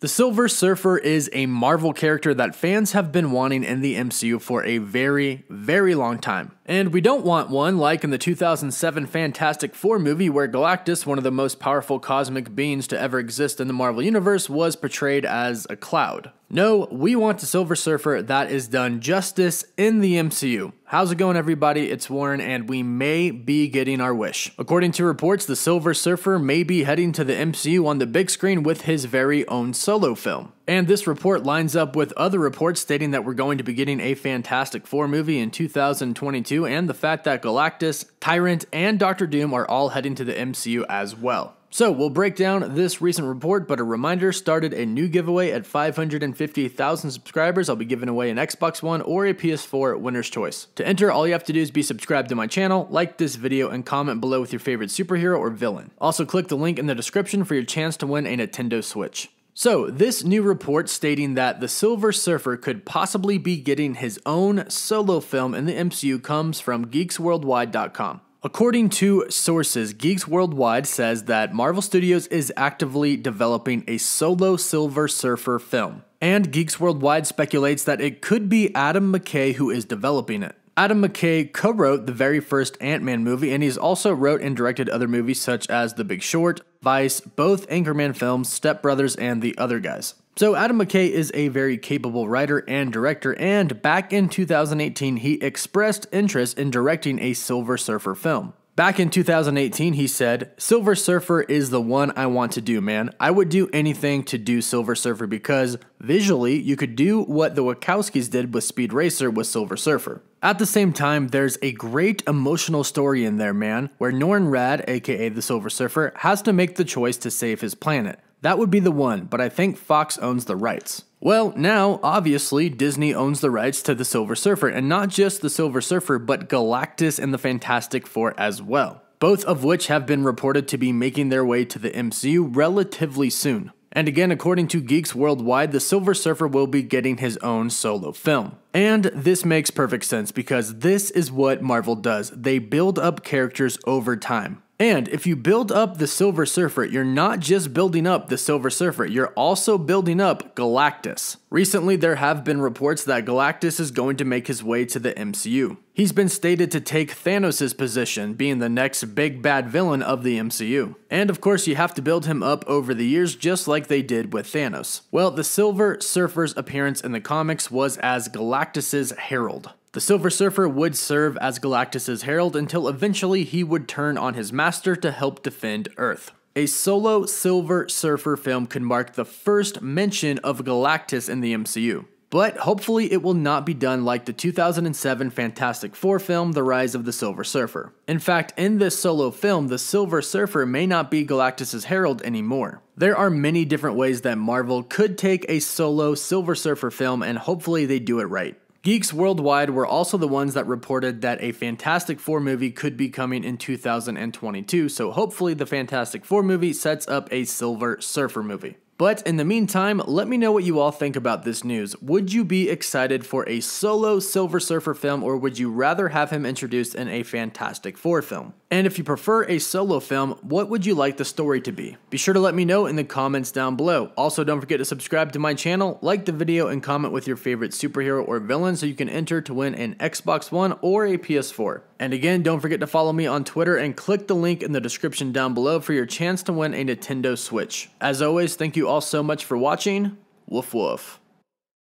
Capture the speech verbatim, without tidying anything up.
The Silver Surfer is a Marvel character that fans have been wanting in the M C U for a very, very long time. And we don't want one like in the two thousand seven Fantastic Four movie where Galactus, one of the most powerful cosmic beings to ever exist in the Marvel Universe, was portrayed as a cloud. No, we want a Silver Surfer that is done justice in the M C U. How's it going, everybody? It's Warren, and we may be getting our wish. According to reports, the Silver Surfer may be heading to the M C U on the big screen with his very own solo film. And this report lines up with other reports stating that we're going to be getting a Fantastic Four movie in two thousand twenty-two, and the fact that Galactus, Tyrant, and Doctor Doom are all heading to the M C U as well. So we'll break down this recent report, but a reminder, started a new giveaway at five hundred fifty thousand subscribers. I'll be giving away an Xbox One or a P S four winner's choice. To enter, all you have to do is be subscribed to my channel, like this video, and comment below with your favorite superhero or villain. Also, click the link in the description for your chance to win a Nintendo Switch. So, this new report stating that the Silver Surfer could possibly be getting his own solo film in the M C U comes from Geeks Worldwide dot com. According to sources, Geeks Worldwide says that Marvel Studios is actively developing a solo Silver Surfer film, and Geeks Worldwide speculates that it could be Adam McKay who is developing it. Adam McKay co-wrote the very first Ant-Man movie, and he's also wrote and directed other movies such as The Big Short, Vice, both Anchorman films, Step Brothers, and The Other Guys. So Adam McKay is a very capable writer and director, and back in two thousand eighteen, he expressed interest in directing a Silver Surfer film. Back in two thousand eighteen, he said, "Silver Surfer is the one I want to do, man. I would do anything to do Silver Surfer because visually, you could do what the Wachowskis did with Speed Racer with Silver Surfer." At the same time, there's a great emotional story in there, man, where Norrin Radd, aka the Silver Surfer, has to make the choice to save his planet. That would be the one, but I think Fox owns the rights. Well, now, obviously, Disney owns the rights to the Silver Surfer, and not just the Silver Surfer, but Galactus and the Fantastic Four as well, both of which have been reported to be making their way to the M C U relatively soon. And again, according to Geeks Worldwide, the Silver Surfer will be getting his own solo film. And this makes perfect sense because this is what Marvel does. They build up characters over time. And if you build up the Silver Surfer, you're not just building up the Silver Surfer, you're also building up Galactus. Recently, there have been reports that Galactus is going to make his way to the M C U. He's been stated to take Thanos' position, being the next big bad villain of the M C U. And of course, you have to build him up over the years just like they did with Thanos. Well, the Silver Surfer's appearance in the comics was as Galactus' herald. The Silver Surfer would serve as Galactus' herald until eventually he would turn on his master to help defend Earth. A solo Silver Surfer film could mark the first mention of Galactus in the M C U. But hopefully it will not be done like the two thousand seven Fantastic Four film, The Rise of the Silver Surfer. In fact, in this solo film, the Silver Surfer may not be Galactus' herald anymore. There are many different ways that Marvel could take a solo Silver Surfer film, and hopefully they do it right. Geeks Worldwide were also the ones that reported that a Fantastic Four movie could be coming in two thousand twenty-two, so hopefully the Fantastic Four movie sets up a Silver Surfer movie. But in the meantime, let me know what you all think about this news. Would you be excited for a solo Silver Surfer film, or would you rather have him introduced in a Fantastic Four film? And if you prefer a solo film, what would you like the story to be? Be sure to let me know in the comments down below. Also, don't forget to subscribe to my channel, like the video, and comment with your favorite superhero or villain so you can enter to win an Xbox One or a P S four. And again, don't forget to follow me on Twitter and click the link in the description down below for your chance to win a Nintendo Switch. As always, thank you all so much for watching. Woof woof.